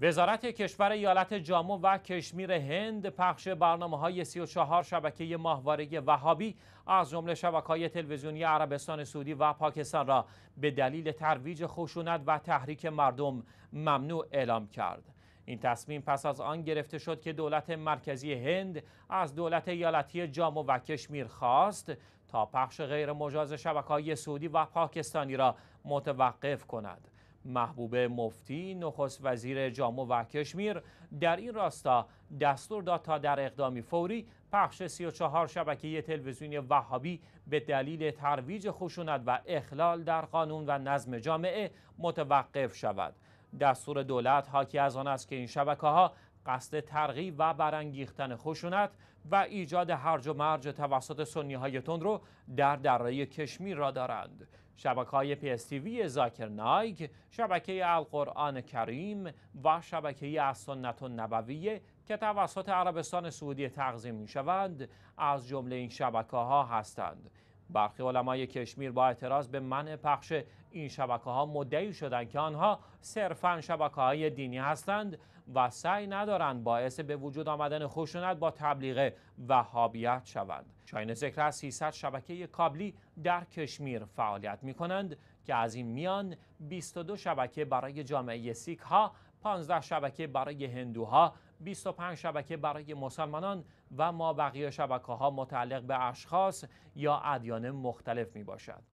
وزارت کشور ایالت جامو و کشمیر هند پخش برنامه‌های 34 شبکه ماهواره وهابی از جمله شبکه‌های تلویزیونی عربستان سعودی و پاکستان را به دلیل ترویج خشونت و تحریک مردم ممنوع اعلام کرد. این تصمیم پس از آن گرفته شد که دولت مرکزی هند از دولت ایالتی جامو و کشمیر خواست تا پخش غیرمجاز شبکه‌های سعودی و پاکستانی را متوقف کند. محبوبه مفتی نخست وزیر جامو و کشمیر در این راستا دستور داد تا در اقدامی فوری پخش 34 شبکه تلویزیونی وهابی به دلیل ترویج خشونت و اخلال در قانون و نظم جامعه متوقف شود. دستور دولت حاکی از آن است که این شبکه‌ها قصد ترغیب و برانگیختن خشونت و ایجاد هرج و مرج توسط سنی‌های تندرو در دره کشمیر را دارند. شبکه‌های پی اس تی وی ذاکر نایک، شبکه القرآن الکریم و شبکه السنة النبویه که توسط عربستان سعودی تقدیم می‌شوند از جمله این شبکه‌ها هستند. برخی علمای کشمیر با اعتراض به منع پخش این شبکه‌ها مدعی شدند که آنها صرفاً شبکه‌های دینی هستند و سعی ندارند باعث به وجود آمدن خشونت با تبلیغ وهابیت شوند. شایان ذکر است 300 شبکه کابلی در کشمیر فعالیت می‌کنند که از این میان 22 شبکه برای جامعه سیک‌ها، 15 شبکه برای هندوها، 25 شبکه برای مسلمانان و مابقی شبکه‌ها متعلق به اشخاص یا ادیان مختلف میباشد.